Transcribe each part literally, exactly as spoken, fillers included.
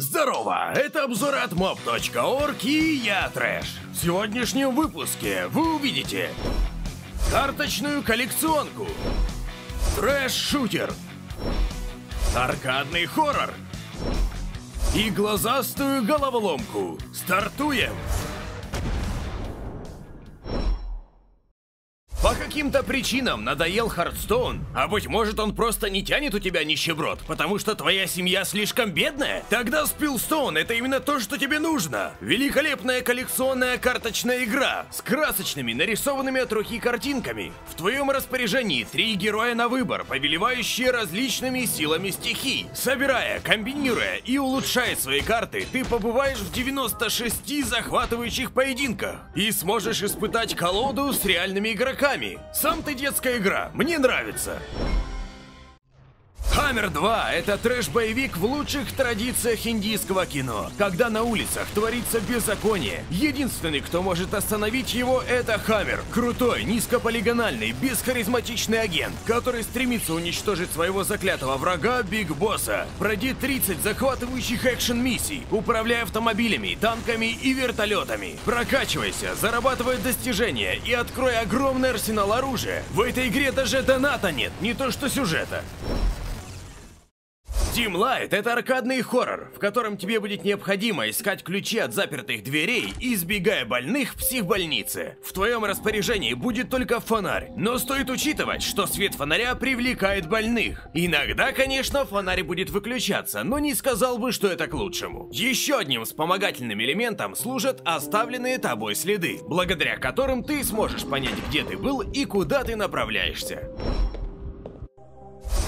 Здорово! Это обзоры от моб точка орг и я Трэш. В сегодняшнем выпуске вы увидите карточную коллекционку, трэш-шутер, аркадный хоррор и глазастую головоломку. Стартуем! По каким-то причинам надоел Хардстоун, а быть может он просто не тянет у тебя, нищеброд, потому что твоя семья слишком бедная? Тогда Спеллстоун — это именно то, что тебе нужно. Великолепная коллекционная карточная игра с красочными, нарисованными от руки картинками. В твоем распоряжении три героя на выбор, повелевающие различными силами стихий. Собирая, комбинируя и улучшая свои карты, ты побываешь в девяноста шести захватывающих поединках и сможешь испытать колоду с реальными игроками. Сам ты детская игра, мне нравится. Хаммер два — это трэш-боевик в лучших традициях индийского кино. Когда на улицах творится беззаконие, единственный, кто может остановить его, это Хаммер. Крутой, низкополигональный, бесхаризматичный агент, который стремится уничтожить своего заклятого врага Биг Босса. Пройди тридцать захватывающих экшен-миссий, управляя автомобилями, танками и вертолетами. Прокачивайся, зарабатывай достижения и открой огромный арсенал оружия. В этой игре даже доната нет, не то что сюжета. Dim light — это аркадный хоррор, в котором тебе будет необходимо искать ключи от запертых дверей, избегая больных в психбольнице. В твоем распоряжении будет только фонарь, но стоит учитывать, что свет фонаря привлекает больных. Иногда, конечно, фонарь будет выключаться, но не сказал бы, что это к лучшему. Еще одним вспомогательным элементом служат оставленные тобой следы, благодаря которым ты сможешь понять, где ты был и куда ты направляешься.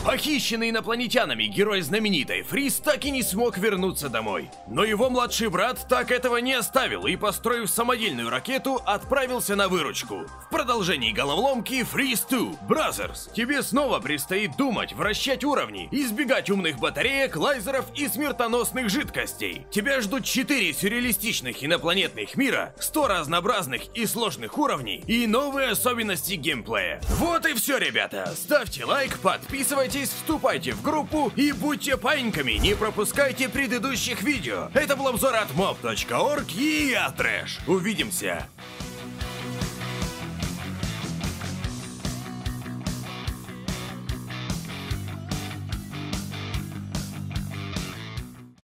Похищенный инопланетянами герой знаменитой Фриз так и не смог вернуться домой. Но его младший брат так этого не оставил и, построив самодельную ракету, отправился на выручку. В продолжении головоломки Фриз два Brothers тебе снова предстоит думать, вращать уровни, избегать умных батареек, лазеров и смертоносных жидкостей. Тебя ждут четыре сюрреалистичных инопланетных мира, сто разнообразных и сложных уровней и новые особенности геймплея. Вот и все, ребята. Ставьте лайк, подписывайтесь, вступайте в группу и будьте паиньками, не пропускайте предыдущих видео. Это был обзор от моб точка орг и я Трэш. Увидимся!